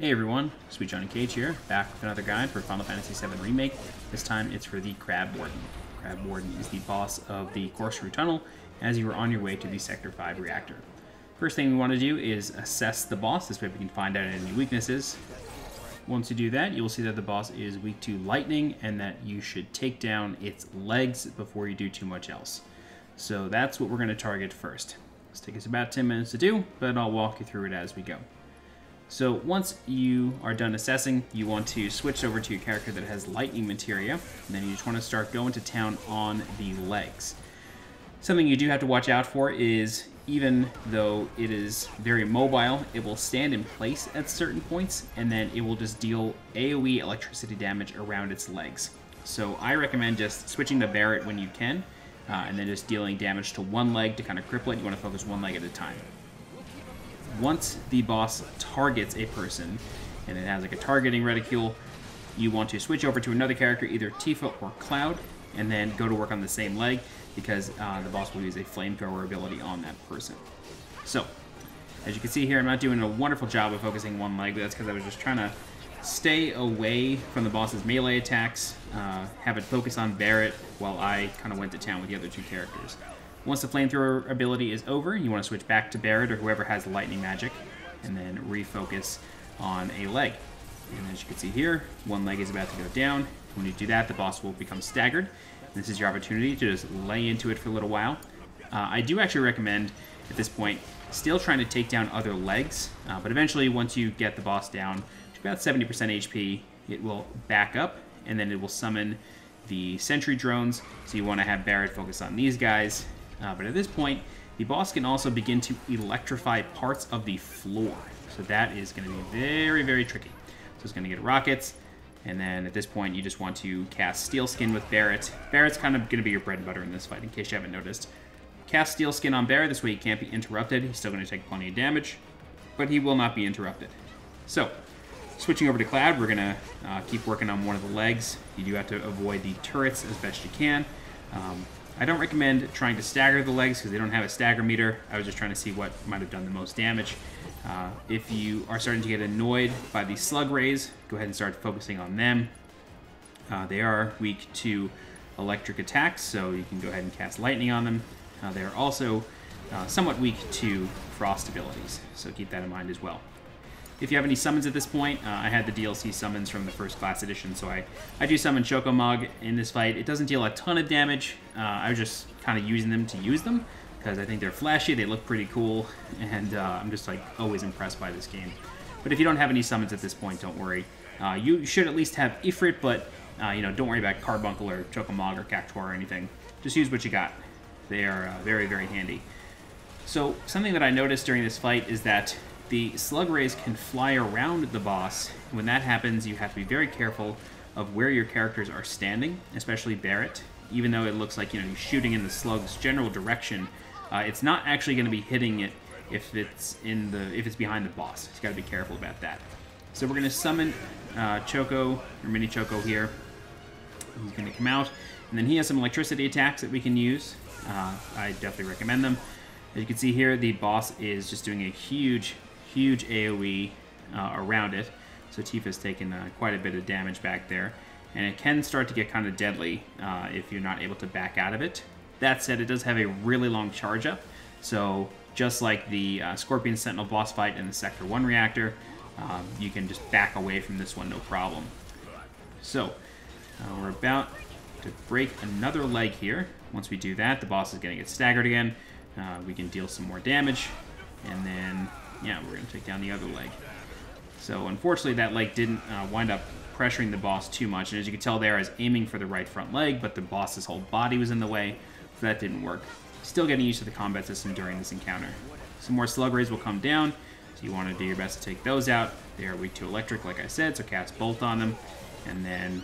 Hey everyone, Sweet Johnny Cage here, back with another guide for Final Fantasy VII Remake. This time it's for the Crab Warden. Crab Warden is the boss of the Corkscrew Tunnel as you are on your way to the Sector 5 Reactor. First thing we want to do is assess the boss. This way we can find out any weaknesses. Once you do that, you'll see that the boss is weak to lightning and that you should take down its legs before you do too much else. So that's what we're going to target first. This takes us about 10 minutes to do, but I'll walk you through it as we go. So once you are done assessing, you want to switch over to your character that has Lightning Materia, and then you just want to start going to town on the legs. Something you do have to watch out for is, even though it is very mobile, it will stand in place at certain points, and then it will just deal AoE electricity damage around its legs. So I recommend just switching to Barret when you can, and then just dealing damage to one leg to kind of cripple it. You want to focus one leg at a time. Once the boss targets a person, and it has like a targeting reticule, you want to switch over to another character, either Tifa or Cloud, and then go to work on the same leg, because the boss will use a flamethrower ability on that person. So, as you can see here, I'm not doing a wonderful job of focusing one leg, but that's because I was just trying to stay away from the boss's melee attacks, have it focus on Barret, while I kind of went to town with the other two characters. Once the flamethrower ability is over, you want to switch back to Barret or whoever has lightning magic, and then refocus on a leg. And as you can see here, one leg is about to go down. When you do that, the boss will become staggered. This is your opportunity to just lay into it for a little while. I do actually recommend, at this point, still trying to take down other legs, but eventually once you get the boss down to about 70% HP, it will back up, and then it will summon the sentry drones, so you want to have Barret focus on these guys. But at this point, the boss can also begin to electrify parts of the floor. So that is going to be very, very tricky. So it's going to get rockets, and then at this point, you just want to cast Steel Skin with Barret. Barret's kind of going to be your bread and butter in this fight, in case you haven't noticed. Cast Steel Skin on Barret, this way he can't be interrupted. He's still going to take plenty of damage, but he will not be interrupted. So, switching over to Cloud, we're going to keep working on one of the legs. You do have to avoid the turrets as best you can. I don't recommend trying to stagger the legs because they don't have a stagger meter. I was just trying to see what might have done the most damage. If you are starting to get annoyed by the Slug Rays, go ahead and start focusing on them. They are weak to electric attacks, so you can go ahead and cast lightning on them. They are also somewhat weak to frost abilities, so keep that in mind as well. If you have any summons at this point, I had the DLC summons from the first class edition, so I do summon Choco Mog in this fight. It doesn't deal a ton of damage. I was just kind of using them to use them, because I think they're flashy, they look pretty cool, and I'm just like always impressed by this game. But if you don't have any summons at this point, don't worry. You should at least have Ifrit, but you know, don't worry about Carbuncle or Choco Mog or Cactuar or anything. Just use what you got. They are very, very handy. So something that I noticed during this fight is that the Slug Rays can fly around the boss. When that happens, you have to be very careful of where your characters are standing, especially Barret. Even though it looks like, you know, you're shooting in the slug's general direction, it's not actually going to be hitting it if it's behind the boss. It's got to be careful about that. So we're going to summon Choco, or Mini Choco here. He's going to come out, and then he has some electricity attacks that we can use. I definitely recommend them. As you can see here, the boss is just doing a huge AoE around it. So Tifa's taken quite a bit of damage back there. And it can start to get kind of deadly if you're not able to back out of it. That said, it does have a really long charge up. So just like the Scorpion Sentinel boss fight in the Sector 1 Reactor, you can just back away from this one, no problem. So we're about to break another leg here. Once we do that, the boss is going to get staggered again. We can deal some more damage. And then, yeah, we're going to take down the other leg. So unfortunately, that leg didn't wind up pressuring the boss too much. And as you can tell there, I was aiming for the right front leg, but the boss's whole body was in the way, so that didn't work. Still getting used to the combat system during this encounter. Some more Slug Rays will come down, so you want to do your best to take those out. They are weak to electric, like I said, so cast Bolt on them. And then,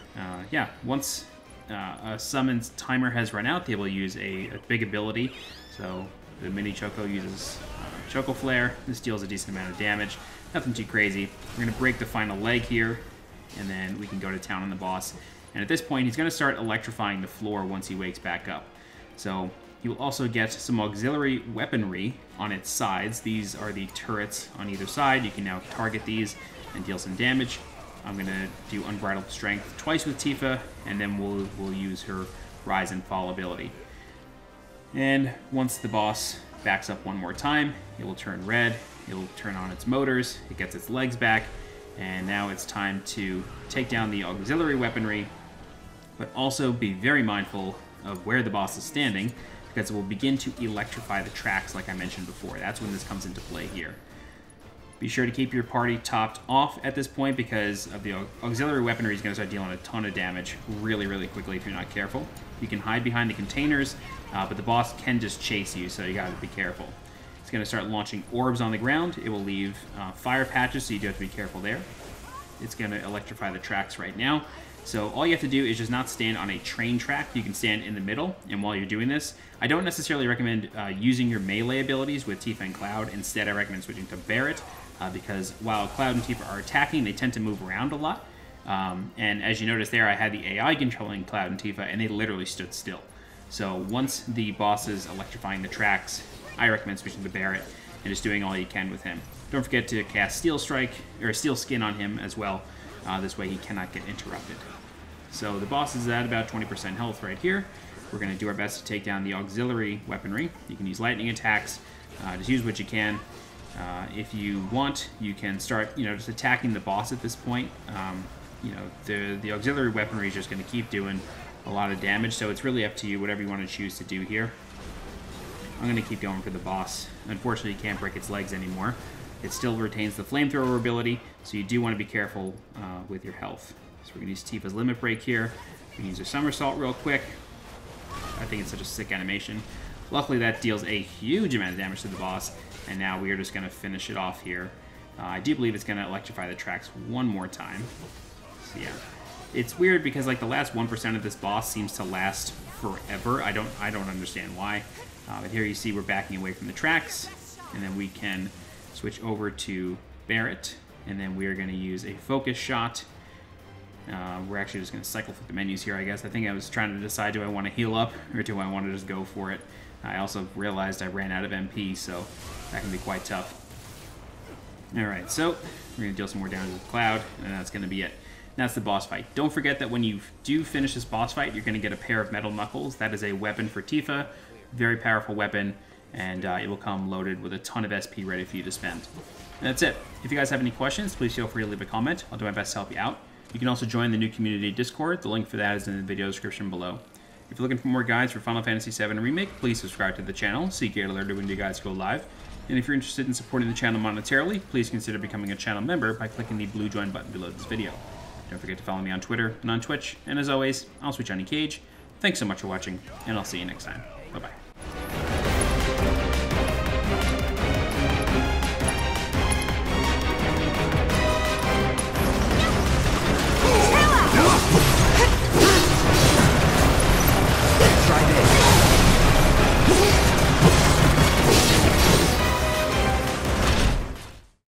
yeah, once a summon's timer has run out, they will use a big ability. So the Mini Choco uses Choco Flare. This deals a decent amount of damage. Nothing too crazy. We're going to break the final leg here, and then we can go to town on the boss. And at this point, he's going to start electrifying the floor once he wakes back up. So he will also get some auxiliary weaponry on its sides. These are the turrets on either side. You can now target these and deal some damage. I'm gonna do Unbridled Strength twice with Tifa, and then we'll use her Rise and Fall ability. And once the boss backs up one more time, it will turn red, it will turn on its motors, it gets its legs back, and now it's time to take down the auxiliary weaponry, but also be very mindful of where the boss is standing, because it will begin to electrify the tracks like I mentioned before. That's when this comes into play here. Be sure to keep your party topped off at this point, because of the auxiliary weaponry is going to start dealing a ton of damage really, really quickly if you're not careful. You can hide behind the containers, but the boss can just chase you, so you got to be careful. It's going to start launching orbs on the ground. It will leave fire patches, so you do have to be careful there. It's going to electrify the tracks right now. So all you have to do is just not stand on a train track. You can stand in the middle, and while you're doing this, I don't necessarily recommend using your melee abilities with Tifa and Cloud. Instead, I recommend switching to Barret, because while Cloud and Tifa are attacking, they tend to move around a lot. And as you notice there, I had the AI controlling Cloud and Tifa, and they literally stood still. So once the boss is electrifying the tracks, I recommend switching to Barret and just doing all you can with him. Don't forget to cast Steel Strike, or Steel Skin on him as well. This way he cannot get interrupted. So the boss is at about 20% health right here. We're going to do our best to take down the auxiliary weaponry. You can use lightning attacks. Just use what you can. If you want, you can start, just attacking the boss at this point. The auxiliary weaponry is just going to keep doing a lot of damage, so it's really up to you, whatever you want to choose to do here. I'm going to keep going for the boss. Unfortunately, you can't break its legs anymore. It still retains the flamethrower ability, so you do want to be careful with your health. So we're going to use Tifa's Limit Break here. We can use a somersault real quick. I think it's such a sick animation. Luckily, that deals a huge amount of damage to the boss, and now we are just going to finish it off here. I do believe it's going to electrify the tracks one more time. So yeah, it's weird because like the last 1% of this boss seems to last forever. I don't understand why. But here you see we're backing away from the tracks, and then we can switch over to Barret, and then we are going to use a focus shot. We're actually just going to cycle through the menus here, I guess. I think I was trying to decide, do I want to heal up or do I want to just go for it? I also realized I ran out of MP, so that can be quite tough. Alright, so we're going to deal some more damage with Cloud, and that's going to be it. That's the boss fight. Don't forget that when you do finish this boss fight, you're going to get a pair of metal knuckles. That is a weapon for Tifa. Very powerful weapon, and it will come loaded with a ton of SP ready for you to spend. And that's it. If you guys have any questions, please feel free to leave a comment. I'll do my best to help you out. You can also join the new community Discord. The link for that is in the video description below. If you're looking for more guides for Final Fantasy VII Remake, please subscribe to the channel so you get alerted when new guides go live. And if you're interested in supporting the channel monetarily, please consider becoming a channel member by clicking the blue join button below this video. Don't forget to follow me on Twitter and on Twitch. And as always, I'm Sweet Johnny Cage. Thanks so much for watching, and I'll see you next time. Bye-bye.